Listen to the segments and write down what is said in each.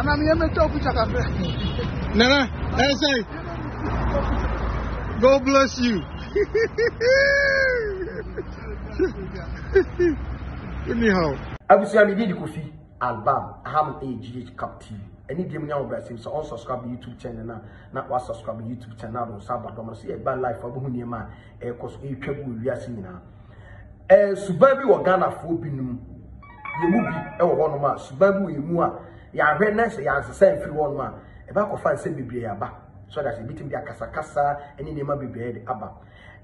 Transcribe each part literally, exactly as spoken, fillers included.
Nana, me me talk with you. Nana, I say, God bless you. Anyhow, I will say I need the coffee. Album, I have an A G H Cap T V. Any day we are on so unsubscribe to YouTube channel now. Now we subscribe to YouTube channel on Sabbath. I'm see a bad life for who near man. Eh, cause we travel we are seeing now. Eh, Subabi we Ghana for binum. You move eh we one man. Subabi we move. You are very nice. You are the same free one man. Eh, back of find say baby abba. So that's a bit in the kasa kasa. Any name baby abba.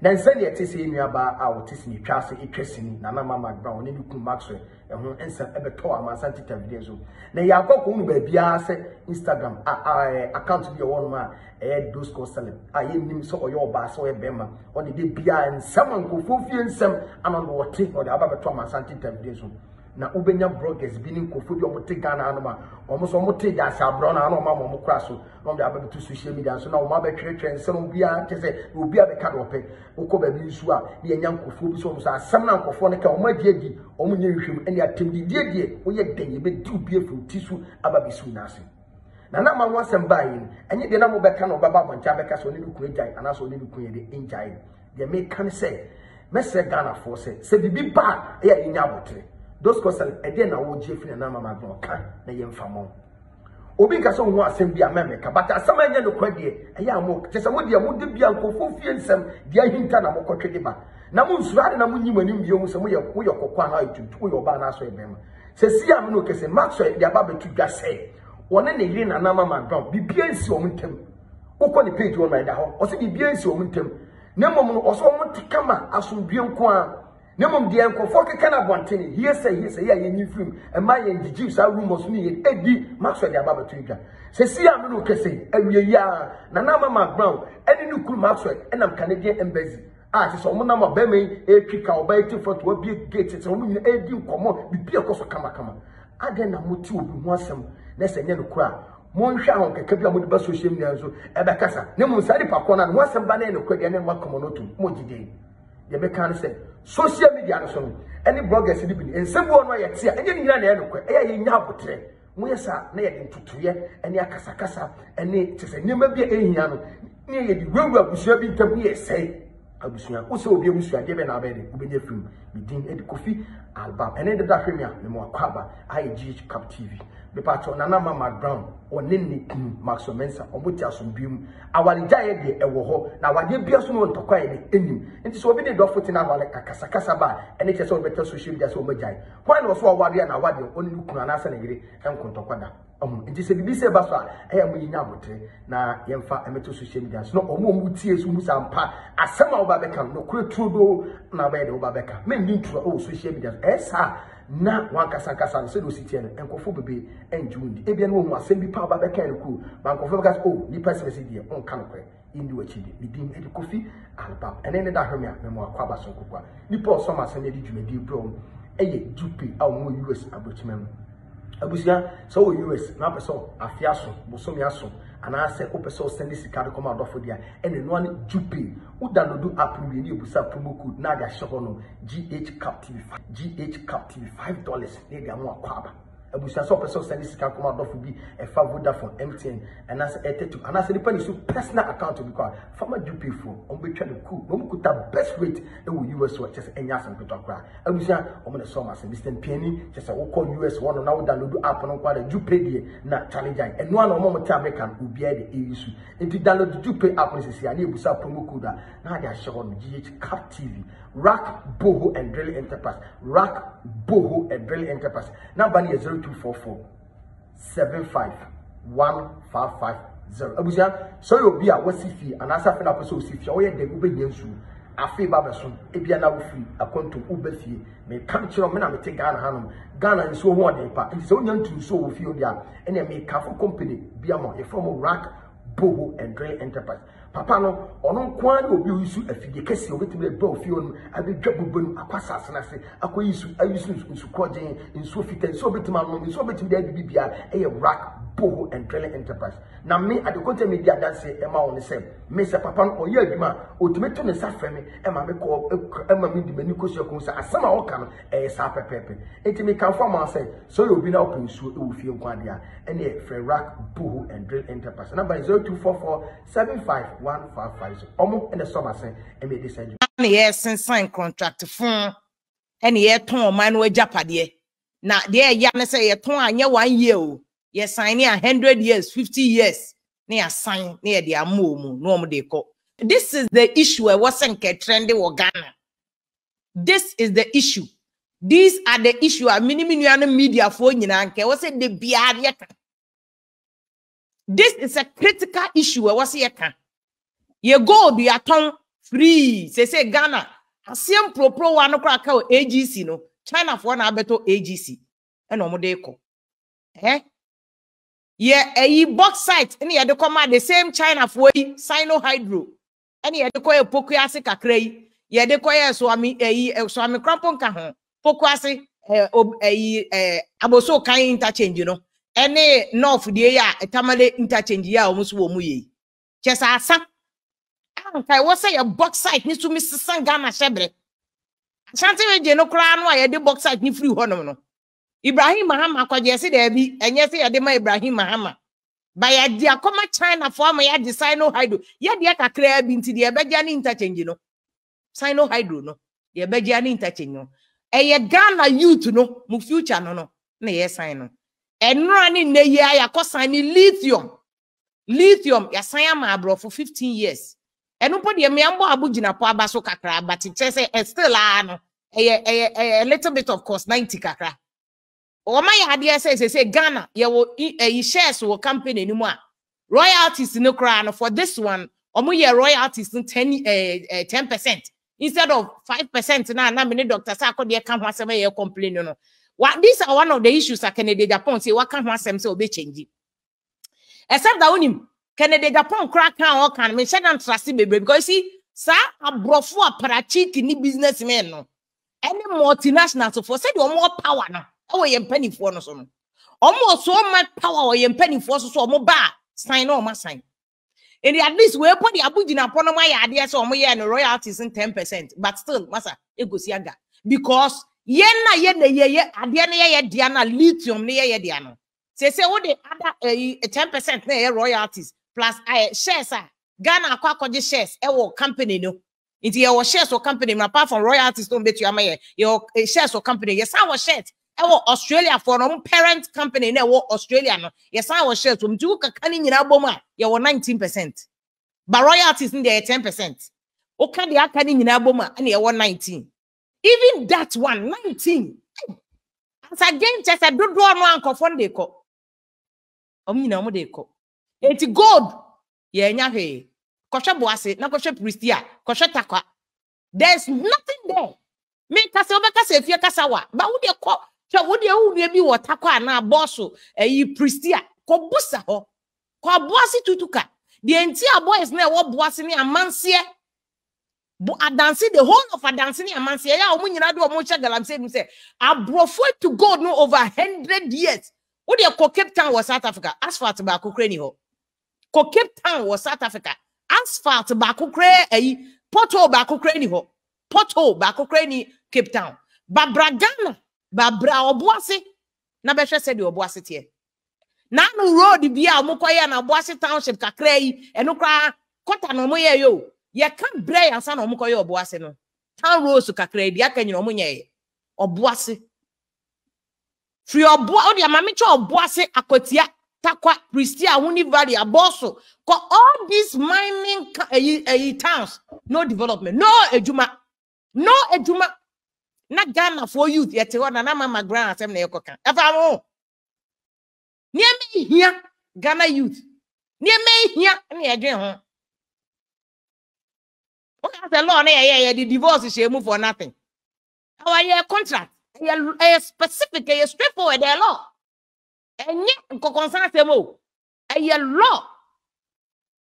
Then send your T C in your bar, our T C in Charles, a Tressini, Nana Mcbrown, and you could Maxwell, and and some ever tour, my Santa Videos. Now you have got one by Biase, Instagram, I account to be your own man, a dose costellum. I name so or your bar, so a bema, or the day Bia and someone could fulfill some among what take or the other tour, my Santa Videos. Now Ubenya Brock has been in Kofudio Motigana Anoma, almost Omote, that's our brown Anoma Mocrasso, on the other two social media. So now Mabbe Treacher and some Bia, will be at the Cadope, Okobe Musua, the young Kofubiso, some Nancophonic, or my dear, or my new and your Timmy dear dear, or yet then you made two beautiful tissue about Bisunasi. Now, now, once I'm buying, and yet the number Becano Baba and Jabacas only look great and also only look the engine. They may come say, Messer Ghana for say, say, be bad, yeah, in Yabotre. Those questions, and then I will Jeffrey and Nama Magno can, the young family. Obinka so wants him be a Mammaker, but as some men look at the Yamok, just a would be a would be uncle for fiancem, the Ahintana Mokotriba. Namus Radanamun, you and some way of Kokoana to two your banners with them. Says Siamuk is a Maxwell, the Ababa to just say, one and a green and Nama Magno, be P N C Omintem. Open the page one by the house, or see P N C Omintem. Nemo also want to come out as some Bian Quan. Nemum the uncle for cannot want any. Here say, here say, yeah, you new film. And my and the Jews are rumors me, Eddie Maxwell, the Ababa Twiga. Say, see, I'm no Cassie, and we are Nana Mcbrown, and the new Maxwell, and I'm Canadian embassy. Ah, it's a woman of Beme, a trick or by two for two big gates, it's a woman, a deal, come on, be a cost of Kamakama. I then am two, one some, less a yellow crowd. Monsha, okay, Captain with the bus with him, and Bacassa, Nemus, Sadi Pacona, and once a banana, and one commonotum, Moji. The Becan said, social media and so any bloggers living in some one way at sea, and then you are in Yapotre. We are near in Tutuya and Yakasakasa, and it is a number be a Yano near the room of serving to me. Say, I was also be Musia given our baby who be the film within Ed Kofi Album and ended up here, the more cover I G H Cap T V. The part on Nana Mcbrown or Ninny Maxwell Mensa or Mutasun Beam. Our giant a war. Now, I did be as soon to quiet the enemy. And so, we did not put in our like a Casacasaba and it is all better social media. So, my giant. One was for Wadia and Awadio only look on us and agree and Contoquada. Um, it is a busy bassa. I am in Yabotre. Now, Yamfa and Metal social media. No, or more tears who must ampa. As some of Babacam, no crew Trudeau, Nabed or Babaca. Men neutral, all social media. Yes, sir. Na wankasakasa and selo city and Kofobe and June. The Abian woman was sent me power by Bacan Cool, Bankofogas, oh, the person is here on Canopy, Indu Chidi, the Dean Eddie Kofi, Alba, and then the Hermia, Memoir Quabas and Copa. The poor summer sent Eddie Jumedi Brown, a Jupi, our more U S abridgment. Abusia, so U S, Napaso, Afiaso, Bosomiaso, and I said, Opeso send this card come out of there, and then one Jupi, who done do up in the Busa promo code Nadia Shohono, G H Cap T V, G H Cap T V, five dollars, Nadia Moa Quaba. Abusia, so Peso send this card come out of be a favour for M T N, and I said, and I said, the penny is personal account to be called, Farmer Jupi for, on which I could, no could have best rate, and U S watches and Yas and Petokra. Abusia, I'm going to summons and Mister Penny, just a call U S one, and now down do up on what a Jupi, not challenge, and one or more Tabekan will be the issue. If you download the Jupi app, I need to sell promo code. Now they are showing G H Cap T V, Rack Boho and Drill Enterprise, Rack Boho and Drill Enterprise. Number is zero two four four seven five one five five. Zero. Abuja, so you'll be a Wasifi and as a fellow person, if you're the Uber Yensu, a favor, Ebiana free, a conto Uber fee, may come to your men and take Ghana Hanum, Ghana and so on, and it's only to so few there, and they make a company, Biamo, a formal Rack, Boho, and Drill Enterprise. Papa no, onon kwan obi oyisu afige kesi obetime ba ofi onu adedwabobanu akwasa asenase akoyisu ayisu nsu kwogen nsu ofita nsu obetime anwo nsu obetime da bibia eye rack boho and drilling enterprise. Na me at the content media that say Emma on the same. Me say papa no oye adwuma otimeto ne sa frame Emma me ko Emma me di mani kosua kun sa asama oka no eye sa pepepe. Entime kan form am say so you be na open su e ofie nkwade a ene free rack boho and drilling enterprise. Number zero two four four seven five one five five zero. Omo and the summer say and me this engine. Na here sin sign contract phone. And here ton man we japade. Na there ya na say here ton anya one year o. Yes, I need a hundred years, fifty years. Near sign near the Amumu, no de ko. This is the issue. I wasn't trendy or Ghana. This is the issue. These are the issue. I mean, media phone in Anke was it the Biadia. This is a critical issue. I was here. You go be a tongue free. Say, say, Ghana. A simple pro one o'clock A G C. No, China for one abeto A G C. And no more de ko. Eh? Yeah, a box site. Any other command the same China for Sino Hydro. Any other coil Pokuasi Kakray. Yeah, the coil swami a swami crampon cajon. Pokuasi a aboso kind interchange, you know. Any north the air a tamale interchange ya almost womuye. Just asa. I was say a box site needs to Mister Sangana Shebre. Shanty no crown why the box site ni free honor. Ibrahim Mahama kwa jesi debi enyesi yadema Ibrahim Mahama. Ba ya dia koma China form ya di Sino Hydro. Ya dia kakra bi nti dia beja ni interchange no. Sino Hydro no. Ya beja ni interchange no. Eye Ghana youth no mu future no no. Na ye sign no. Enura ni ne ye ya kosan ni lithium. Lithium ya sign am abroad for fifteen years. Enu po de me ambo abugina po abaso kakra but chese still ah no. Eye eye a little bit of course ninety kakra. Or my idea says, they say Ghana, you will eat a shares or company anymore. Royalties no crown for this one, or more royalties in ten percent instead of five percent. Now, how many doctors are called? They can't have some complain. No, what these are one of the issues I can did upon say what can't have some so be changing. Except that only can they upon crack or can mention and trust it because see, sir, a broth for a parachik in the businessmen. No, any multinational so for said or more power now. Owe ye penny for no son. Omo so much power or ye penny for so mo ba sign or my sign. And at least we put the abugina upon my idea so my and royalties in ten percent. But still, massa, it goes yaga. Because yen na yen the ye adiana ye diana lithium near ye diana. Say say what the other ten percent near royalties plus I shares are Ghana quack the shares a company no. Into your shares or company apart from royalties don't bet you am your shares or company. Yes, our shares. Australia for our parent company in Australia. No, yes, I was shares from two canning in Aboma. You were nineteen percent, but royalties in there ten percent. Okay, they are canning in Aboma and you were nineteen. Even that one nineteen. As again, just I don't draw no uncle for the co. Omina Modeko. It's gold. Yeah, Yahe. Kosha Boise, Nakosha Pristia, Kosha Taka. There's nothing there. Make us over Cassia Casawa, but would you call? So would you maybe what Taka na bosso, a ye pristia, Cobusa ho, Cobuasi tutuka. The entire boy is never boasini a mancia. But I dancing the whole of a dancing a mancia. When you do a mocha galam say, I brought forth to God no over a hundred years. Would you call Cape Town was South Africa? As far to Bakukre ho. Call Cape Town was South Africa. As far to Bakukre a porto Bakukre ho. Porto Bakukre Cape Town. Babra Ghana. Babra obuase na behwe se de obuase tie na no road bia omokoye na obuase township kakra yi enokra kota no moye yo ye kan brey ansa na omokoye obuase no town roads kakra bia kanyi omonye obuase free obuo de mama mecho obuase akotia takwa pristia huni valley aboso ko all these mining towns no development no ejuma no ejuma na Ghana for youth yet one and I'm my grand assembly. If I won't near me here, Ghana youth near me here, and I dream. What has the law? Yeah, the divorce is a move for nothing. How are your contract? A specific, a straightforward law, and yet, concerns them all. A law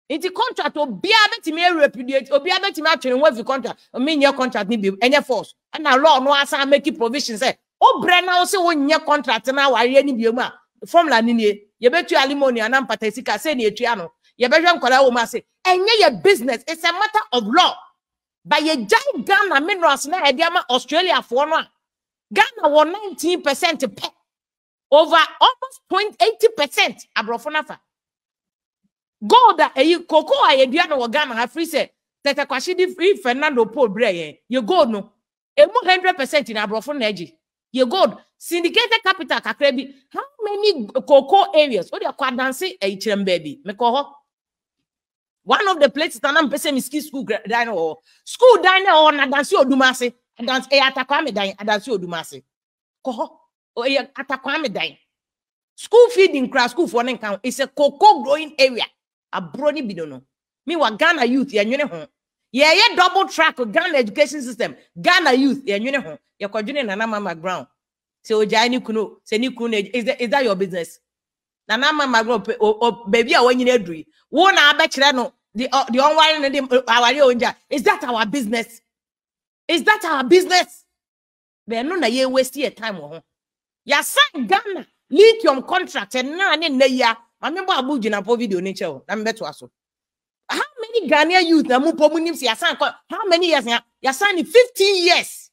Inti contract obi abetimi repudiate obi abetimi atwene ho afi contract me nye contract ni bi enye force na law no asa make provision say o bre na o se wo nye contract na ware ni bi mu a formula ni nie ye betu alimony na mpata sika say ni etua no ye behwe nkwara wo ma say enye ye business it's a matter of law by ye giant Ghana minerals na he dia ma Australia for no a Ghana wo nineteen percent pe over almost eighty percent abrofo nafa gold that eh, cocoa I eh, no Ghana have free say tete kwashi di Fernando Paul bre ye you gold no emu one hundred percent in abrofo energy you gold syndicated capital kakra bi how many cocoa areas o dey kwadanse e chirem baby me ko ho one of the places that I'm pese miski school dine or school dine or na danse odumase danse e atakwa me dine danse odumase ko ho o e atakwa me dine school feeding class school for one count is a cocoa growing area. A brony bidono. Meanwhile, Ghana youth, yeah, you know, yeah, yeah, double track Ghana education system. Ghana youth, yeah, you know, you're continuing Nana Mcbrown. So, Johnny Kuno, Seni Kuno, is that is that your business? Nana Mcbrown, or baby, I want you to do. One, I bet you know the the online and the our is that our business? Is that our business? But no, na ye waste your time. Oh, ya sign Ghana lithium contract and na ne ne ya. I remember Abu Jinapo video nature. I'm better also. How many Ghanaian youth na mupomunims ya sign? How many years ya ya sign fifteen years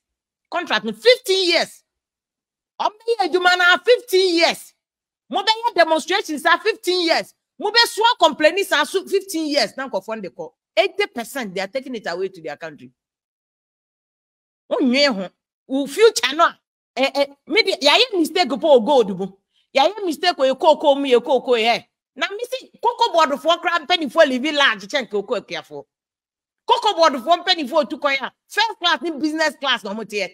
contract? fifteen years. Omeya Jumana fifteen years. Mobile demonstrations are fifteen years. Mobile swan complaints are fifteen years. Now confront the call. eighty percent they are taking it away to their country. Oh yeah, who future no? Eh eh. Maybe ya ya mistake go go dubu. Ya ye mistake o ekoko mu ekoko ye na mi si koko board for crab penny for live large chen koko ekiafo koko board for penny for two coin first class ni business class no mo tie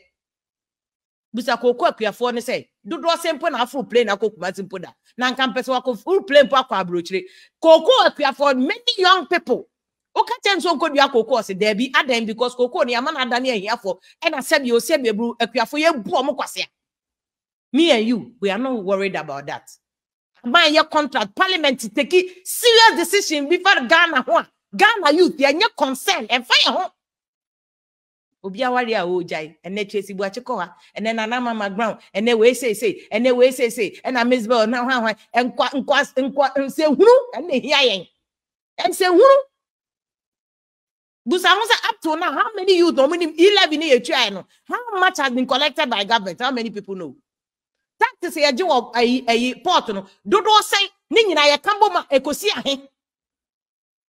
busa koko ekiafo ni say do do simple na full plane na koko ma simple da na nkan pese wa ko full plane pa kwa abrochire koko ekiafo many young people o ka chen so nkodua koko se there be adam because koko ni ama na da ni ehiafo e na se bi o se bi bru ekiafo ye bu o mo kwase. Me and you, we are not worried about that. Buy your contract, parliament to take it serious decision before Ghana. Ghana youth, they are not concerned and fire home. Obia warrior ojai, and they chase Ibuachikoa, and then Anama Mcbrown, and they way say say, and they way say say, and I miss Bell now, and quack and quack and quack and say who, and they hear and say who. But up to now, how many youth, how many eleven year children, how much has been collected by government? How many people know? Taxes say aje wo ayi port no dodo sen ni nyina ye kamboma ekosi ahe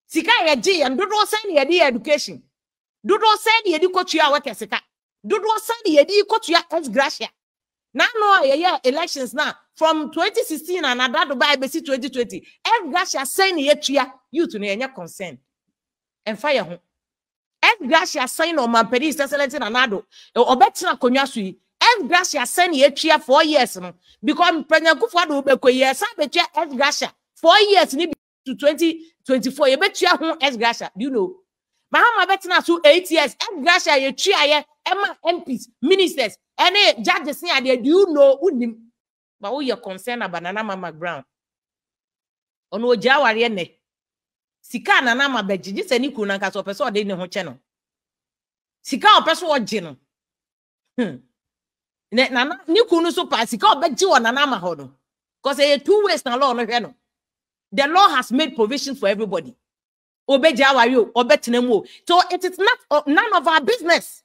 sika ye ji ye dodo sen ye di education dodo sen ye di kotua worker sika dodo sen ye di kotua ex gratia na no ye ye elections na from twenty sixteen and another Dubai be twenty twenty ex gratia sen ye tua youth no ye concern and fire ho ex gratia sen no man pedi excellent na nado obetina konwa so yi F Gracia send ye tria four years no because President Akufo-Addo be ko ye sa be tria F Gracia four years ni to twenty twenty-four ye be tria ho F Gracia do you know Mahama be tina so eight years F Gracia ye tria ye ema M Ps ministers any judges ni do you know unim ba wo ye concern about Nana Mcbrown ono oja ware ne sika Nana Mcbrown be gigi sani kru na nka so person o de ne ho che no sika o person o gi no hmm ne nana ni kunu so pass ka obeji wo nana ma ho no because eh two ways na law no hwe no the law has made provision for everybody obeji awari o obetena mu o so it is not uh, none of our business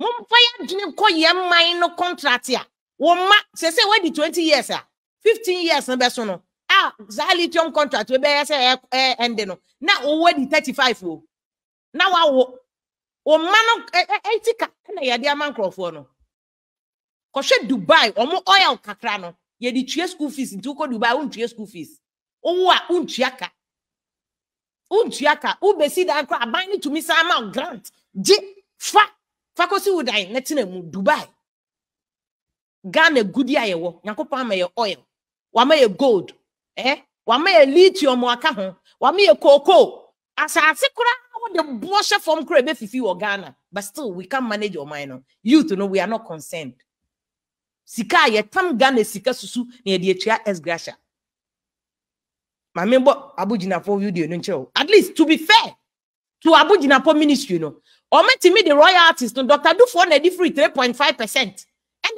mum fire dwene ko ye man no contract ya wo ma say say we di twenty years ah fifteen years na be so no ah zalitium contract we be say eh end no na wo we di thirty-five o na wa wo o ma no eighty ka na ye dia man crofo no Koshe Dubai, omo oil kakra no. Ye di tue school fees, nti uko Dubai, un tue school fees. Owa, un tuyaka. Un tuyaka. Ube si da akwa, abani to misa ama grant. Je, fa. Fako si udayi, netine mu Dubai. Ghana gudia ye wo. Nyankopa wame ye oil. Wame ye gold. Eh? Wame ye lithium waka hon. Wame ye cocoa. Asa asikura, the bosha from Krebe fifi wo Ghana. But still, we can't manage your mind on. Youth, you know, we are not concerned. Sika ye tam Ghana sika susu ni ye di etua ex gratia. My member Abu Jinafo video no nche. At least to be fair to Abu Jinafo ministry no. Or me timi the royal artist no Doctor Dufo na di free three point five percent.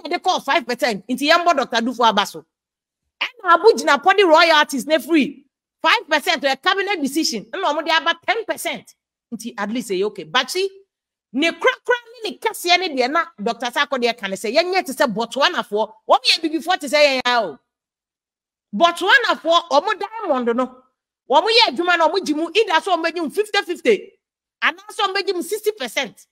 And they call five percent into Yambo Doctor Dufo Abaso. And Abu Jinafo the royal artist na free five percent to a cabinet decision. And no mo dey about ten percent. Inti at least say okay. But see ne krakra ni ne kase ne de na Doctor Sako de kan say yenye te say Botswana for wo be before te say yen o. Botswana for omo diamond no omo ye adwuma no omo gimu ida so omo gimu fifty fifty and so omo gimu sixty percent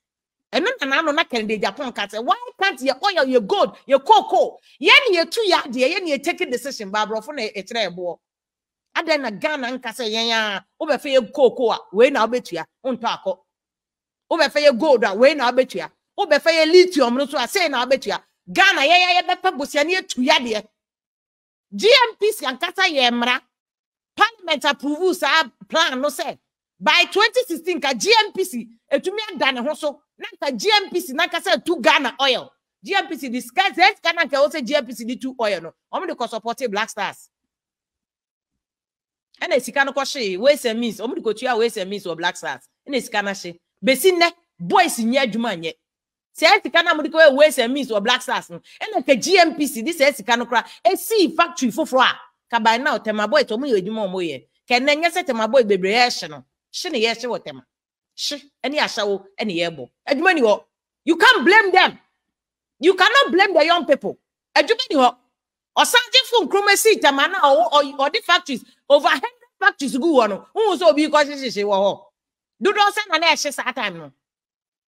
eno na na na Kennedy Japan ka say why can't your oil your gold your cocoa ye ne ye tu ya de ye ne take decision ba bro for na e kire ebo adan na Ghana nka say yen a obefe ye cocoa we na obetua onto akọ obefe ye gold a we na obetua obefe ye lithium no so a say na obetua Ghana ye ye be pabusia ne tu ya de G M P Sankata Yemra Parliament approves sa plan no say by twenty sixteen ka G M P C etumi adane ho so na G M P C na kasa two Ghana oil G M P C discuss that Ghana ka also G M P C di two oil no omo dey support Black Stars and esika no ko she we say means omo dey ko tua we say means or Black Stars and esika na she besi ne boys nye adwuma nye say esika na mo dey ko we say means or Black Stars no and ka G M P C this esika no kra e see factory foforo a ka by now tema boy to mo ye adwuma mo ye kene nye se tema boy bebre ye she no she ne ye she wo tema she any ashawo any yebo adwuma ni ho. You can't blame them. You cannot blame the young people. Adwuma ni ho osaje fun kromasi tema na or the factories over one hundred factories go one who so be ko she she wo ho do don say na na she sa time no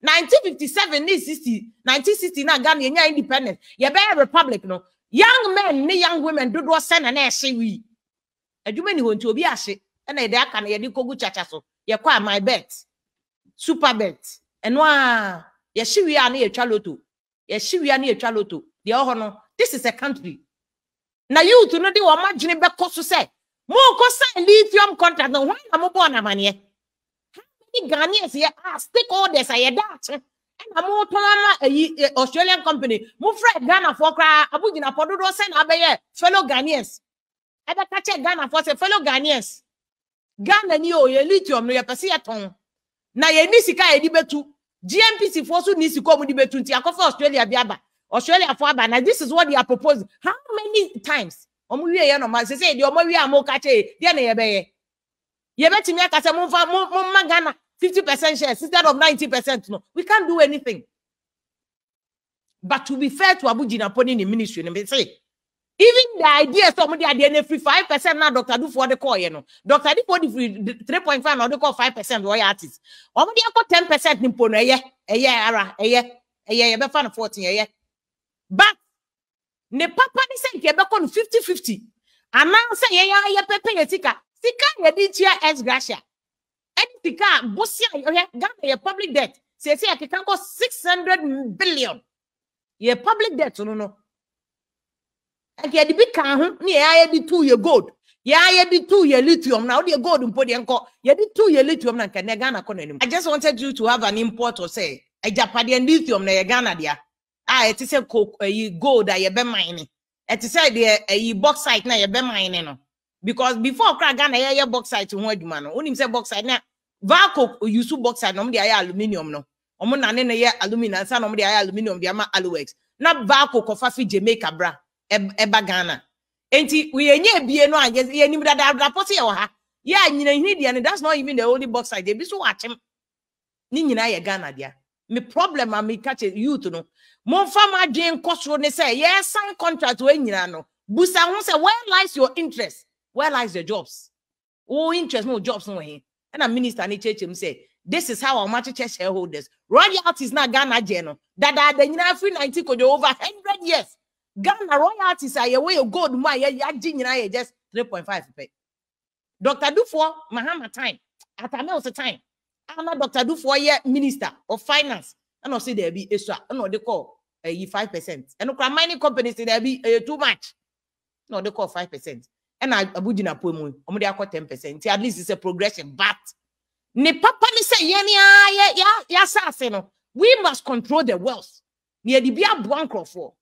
nineteen fifty-seven ni sixty nineteen sixty na Ghana nya independence ye be republic no young men ni young women do do send na ehye wi adwuma ni wonti obi ahye na e dey aka na ye di kogu chacha so ye kwa my bet super bet eno a ye hye wi a na ye twa lotto ye hye wi a na ye twa lotto de ho no this is a country na youth no de wo madwene be koso se mo ko sign lithium contract no why na mo born amane. Ghanaians here are stakeholders. I that, and I'm more Australian company. Move from Ghana for cry. I would in a podo send a fellow Ghanaians. I better catch Ghana for say fellow Ghanaians. Ghana, you, your lithium, your pasiaton. Now, your Nisika, you betu. G M P C for soon needs to come with the betu. I for Australia, Biaba, Australia for Abana. This is what they are proposing. How many times? Omuya, no, I say, your Moria Mocache, Diana. You bet me, I can say, move from Ghana. fifty percent shares instead of ninety percent. No, we can't do anything. But to be fair to Abu Jinaponi in the ministry, they say, even the idea somebody had the free five percent now, Doctor do for the call, you know. Doctor do for the free three point five now, they call five percent royalties. Or they have got ten percent in Pono, a year, a year, a year, a year, a year, fourteen, a year. But, ne papa ni say, you have got fifty fifty. And now say, yeah, yeah, yeah, pepe, yeah, tika. Tika, yeah, did you ask Gracia? Anything can bossy your public debt. Say say I can go six hundred billion. Your public debt, no no. I get the big can near I did two your gold. Yeah, I did two your lithium. Now the gold and body and call. You did two your lithium and can Ghana con anymore. I just wanted you to have an import or say a Japanese lithium na Ghana dia. Ah, it is a coke a gold that you be mining. It is a bauxite na you be mining no. Because before crack Ghana, yeah, yeah, bauxite to one man. Only him say bauxite now. Valco or use bauxite. Normally, I aluminium no. Omo na nene yeah aluminium. San normally I aluminium. They ama aluex. Na Valco kofafi Jamaica bra. Eba Ghana. Enti we enye biye no aje. Ye ni muda da da posi oha. Yeah, ni ni di and that's not even the only bauxite. They be so watching. Ni ni na ye Ghana dia. Me problem am me catch youth no. Mon farmer Jane Cosro ne say yes sign contract we ni na no. Busa hun say where lies your interest? Where lies the jobs? Oh, interest more jobs no here. And a minister in church him say, this is how our market church shareholders. Royalties na Ghana general. That that the United free ninety could over hundred years. Ghana royalties are your way of gold. My yeah, just three point five pay. Doctor Dufour, Mahama time. At a also time. I'm not Doctor Dufour yeah minister of finance. And I say there be extra. I know they call a five percent. And no mining companies say there be too much. No, they call five percent. And I would in a poem, or they are ten percent. At least it's a progression, but ne papa ni say, yeah, yeah, yeah, yes, I say no. We must control the wealth. Near the beer blanco for,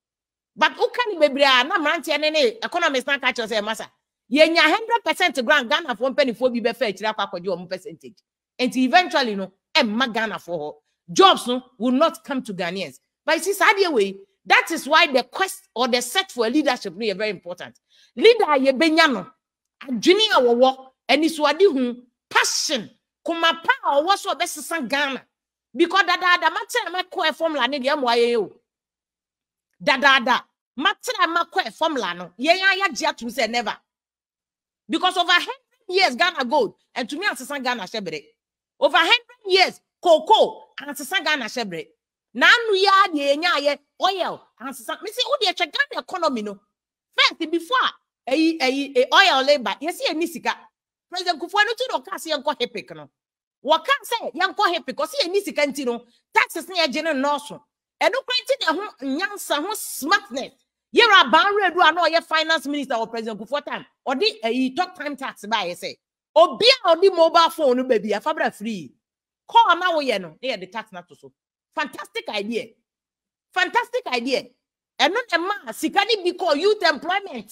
but who can be a man, and economists not catch us a massa. Yenya hundred percent grand Ghana for one penny for be fair to that percentage. And eventually, no, Emma Ghana for her jobs no will not come to Ghanaians. But it's this idea way. That is why the quest or the search for leadership is very important. Leader ye benyano, adwini awowo, eni suadi hu passion, kuma pa awo so besisan Ghana. Because dada da matter ma ko formula ne dia mo ayeyo. Dada da matter ma ko formula no, ye ya dia to say never. Because over one hundred years Ghana gold and to me asesan Ghana shebre. Over one hundred years cocoa and asesan Ghana shebre. Nanu ya de nya ye oil and some me say we dey check Ghana economy no first before eh eh oil labor you see any sika president Kufuor no to case yenko hepek no we can say yenko hepek o see any sika nti no taxes na agene no so eno kwenti de ho nyansa ho smartness ye ra ban redu ana oye finance minister or president Kufuor time or the eh talk time tax ba ye say obi a odi mobile phone no baby afabra free call na wo ye no dey the tax na to so. Fantastic idea. Fantastic idea. And not a man, Sikani because youth employment.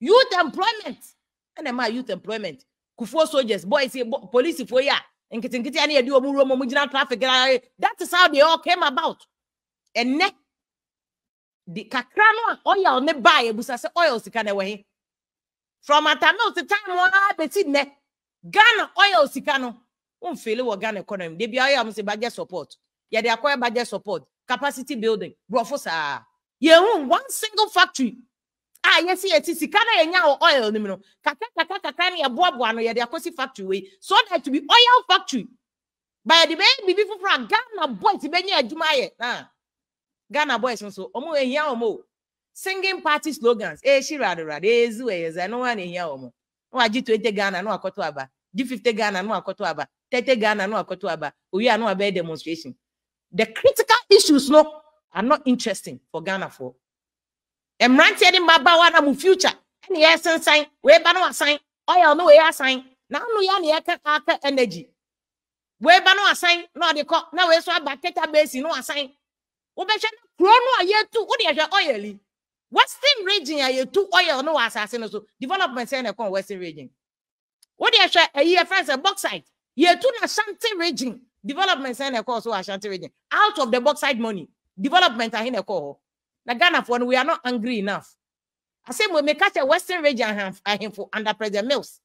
Youth employment. And a man, youth employment. Kufuor soldiers, boys, police for ya. And getting any do a traffic. That is how they all came about. And ne the Kakrano oil ne buy busa se oil sikane we. From Atano to time one beti ne Ghana oil sikano. Um fail wo Ghana economy. They be oil must budget support. Yeah, they acquire budget support, capacity building. Brofosa. Yeah, one single factory. Ah, yes, yes, yes. Sikana yenya oil ni mno. Kaka kaka kaka ni abu abu ano. Yeah, they acquire factory way. So that to be oil factory. But the baby before from Ghana boys, the baby ajumaye. Ah, Ghana boys also. Omo yenya omo. Singing party slogans. Eh, she rada rada. Eh, zuwe yeza. No one yenya omo. No G twenty Ghana no akoto aba. G fifty Ghana no akoto aba. thirty Ghana no akoto aba. Oya no abe demonstration. The critical issues no are not interesting for Ghana for. Emranti edi mabawa na mu future. Any essence sign, we ba no sign, oil no we sign. Now no ya na eka energy. We ba no sign, no dey call, na we so abaketa base no sign. Wo be hwe na kro no ayetu, wo dey hwe oil li. Western region ayetu oil no asase no so. Development say na kon Western region. Wo dey hwe ayi France bauxite, yetu na Ashanti region. Development and a course so Ashanti region out of the bauxite money. Development are in a call. Now Ghana for we are not angry enough. I say we may catch a Western region have him for under President Mills.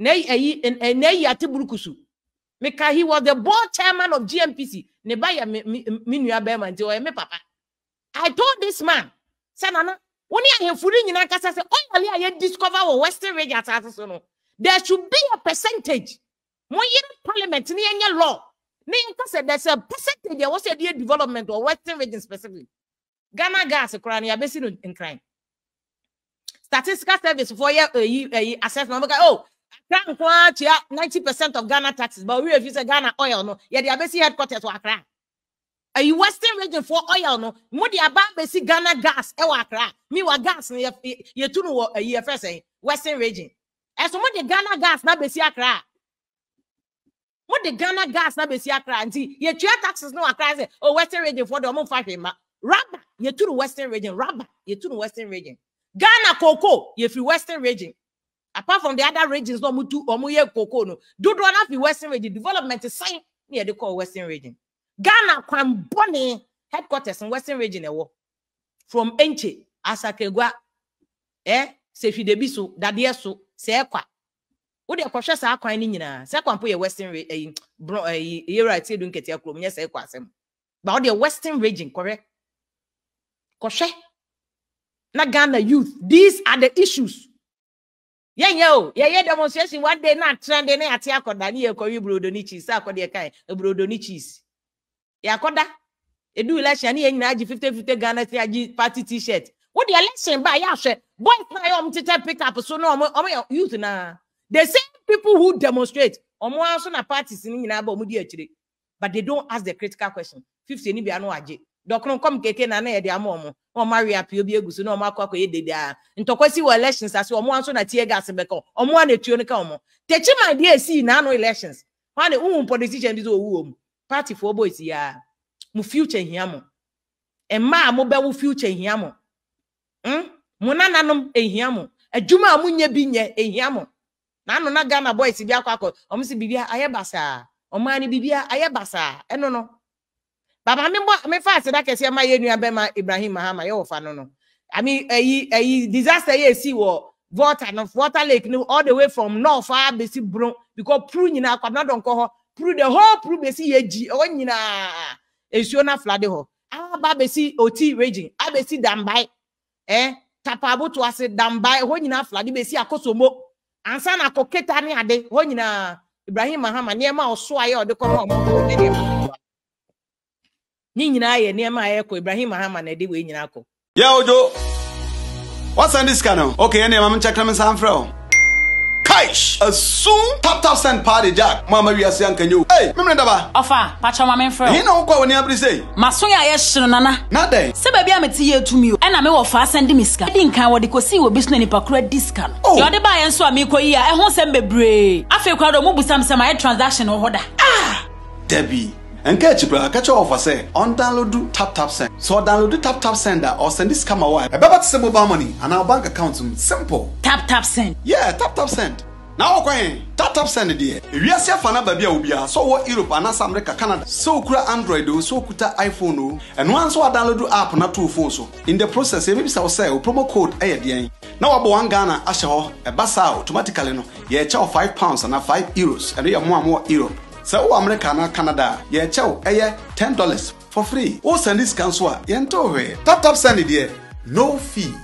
Nay and nay Atiburukusu. Meka he was the board chairman of G M P C. Nebaya Minua Berman to me papa. I told this man, Sanana, when you are fooling in Akasa say, oh, I discover a Western region. There should be a percentage. When you parliament, ni any law, ni said there's a percentage there was a development or Western region specifically. Ghana gas, crime, you're basically in crime. Statistical service for your assessment. Oh, ninety percent of Ghana taxes, but we refuse a Ghana oil. No, yeah, they are basically headquarters to Accra. A Western region for oil. No, Modi about basic Ghana gas, ewa Accra. Me wa gas, you two know a year first, Western region. As someone the Ghana gas, not basic Accra. What the Ghana gas na be see Accra anti your taxes no Accra say oh Western region for the amount five him rubber you to the Western region rubber you to the Western region Ghana cocoa you free Western region apart from the other regions no mutu omuye cocoa no do do na free Western region development is sign near the call Western region Ghana kwam bonnie headquarters in Western region ewo from Enche Asakegwa eh se fi de biso dade so se ekwa. What the question are quite in a second put a Western a bro a year I say don't get your club, yes, I quasem. But the Western region, correct? Koshe na Ghana youth, these are the issues. Yeah, yo, yeah, yeah, demonstration one day not trending at Yako Daniel Koyu Brodonichis, Sako de Kai, a Brodonichis. Yakoda, a do election in Naji fifty fifty Ghana party t shirt. What the election by Yasha? Boy, my own teacher picked up so no youth na. The same people who demonstrate parties in but they don't ask the critical question. fifty ni bia no age. Dokron come keke na na ye de amomo. O Maria Pio bi egusu na o makwako ye de dia. Ntokwasi elections as omo anso na tie gas beko. Omo an etuo ne ka omo. Techi my dey see na no elections. One the um politician dis owu om. Party for boys ya. Mu future hia mo. E ma mo be wo future hia mo. Hm? Mo nananom ehia mo. Ejuma amunye binye ehiamo. Na ano na Ghana boys bibia kwa kwa. Omisi bibia ayebasa. Omani bibia ayebasa. Eno no. Baba me me fast that kesi ma yenu abema Ibrahim Mahama ye ofa no no. I mean eh eh disaster ye si wo water no water lake no all the way from north far besi bro because pru nyina kwa na donko ho. Pru the whole pru besi ye gi o nyina esuo na flade ho. Aba besi oti region. Abesi dambai. Eh Tapabu to us dambai ho nyina flade besi akosomo. Ansa na koketa ni ade ho nyina Ibrahim Mahama ne ma oso aye ode ko ho mo de dem ni nyina aye ne ma aye ko Ibrahim Mahama na de we nyina ko ya ojo what's on this channel okay ene ma check na me san frao kaish assume tap tap send party jack mama wi ase anka nyu hey me me daba ofa pa chama me frao ni na wo kwa woni abri sei maso ya ye hiro nana na den se baby ameti ye tumi o ena me wo fa send me sika di nkan wo de kosi wo business ni pakura diska no yo de ba ye nso a me koyi a ehun sem bebre afi kwa do mo busam sem a transaction wo hoda ah debi and catch bro, catch your offer say on download tap tap send. So download tap tap sender or send this camera wire. About to send mobile money and our bank account simple. Tap tap send. Yeah, tap tap send. Now okay, tap tap send there. We are see fana baby obia. So what Europe and America, Canada. So kura Android o, so kuta iPhone o. And once we download app na two phones so. In the process, maybe say we promo code eh dey. Now we one Ghana asho e basa automatically no. Yeah, charge five pounds and five euros. And we are more and more Europe. So America and Canada, yeah, chow, eh, ten dollars for free. Oh, send this cancel, yeah, tap tap send it here, no fee.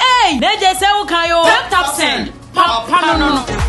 Hey, they just say, okay, tap tap send, pop, pop, no, no, no.